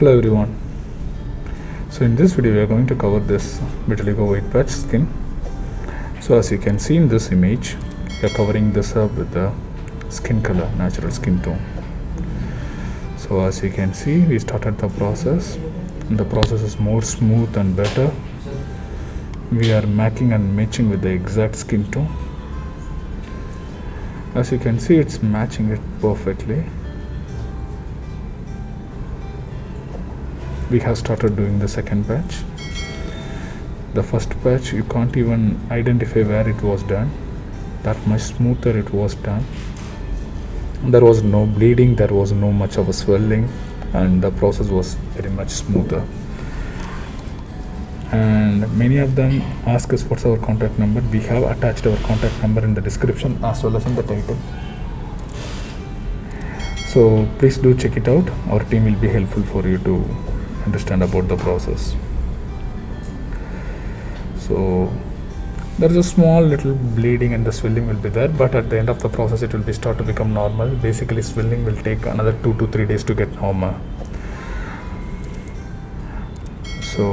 Hello everyone. So in this video we are going to cover this vitiligo white patch skin. So as you can see in this image, we are covering this up with the skin color, natural skin tone. So as you can see, we started the process and the process is more smooth and better. We are matching and matching with the exact skin tone. As you can see, it's matching it perfectly. We have started doing the second patch. The first patch, you can't even identify where it was done. That much smoother it was done. There was no bleeding, there was no much of a swelling, and the process was very much smoother. And many of them ask us what's our contact number. We have attached our contact number in the description as well as in the title. So please do check it out. Our team will be helpful for you to understand about the process. So there's a small little bleeding and the swelling will be there, but at the end of the process it will be start to become normal. Basically swelling will take another 2 to 3 days to get normal. So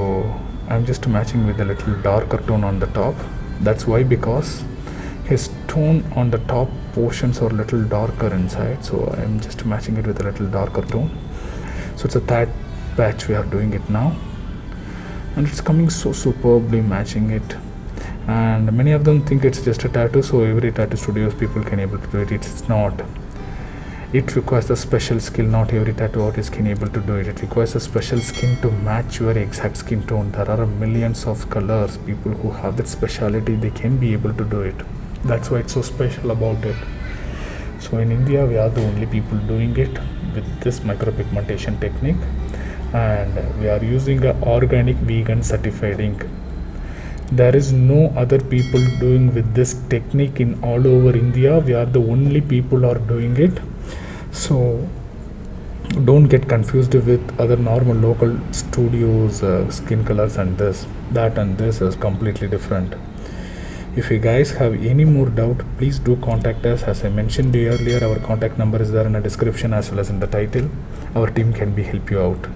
I'm just matching with a little darker tone on the top. That's why, because his tone on the top portions are a little darker inside, so I'm just matching it with a little darker tone. So it's a third patch we are doing it now, and it's coming so superbly matching it. And many of them think it's just a tattoo, so every tattoo studios people can able to do it. It's not. It requires a special skill. Not every tattoo artist can able to do it. It requires a special skin to match your exact skin tone. There are millions of colors. People who have that speciality, they can be able to do it. That's why it's so special about it. So in India, we are the only people doing it with this micropigmentation technique, and we are using a organic, vegan certified ink. There is no other people doing with this technique in all over India. We are the only people are doing it. So don't get confused with other normal local studios, skin colors and this. That and this is completely different. If you guys have any more doubt, please do contact us. As I mentioned earlier, our contact number is there in the description as well as in the title. Our team can be help you out.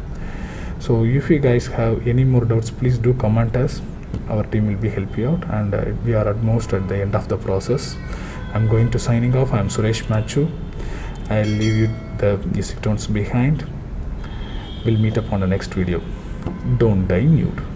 So if you guys have any more doubts, please do comment us. Our team will be help you out, and we are at the end of the process. I'm going to signing off. I'm Suresh Machu. I'll leave you the music tones behind. We'll meet up on the next video. Don't die nude.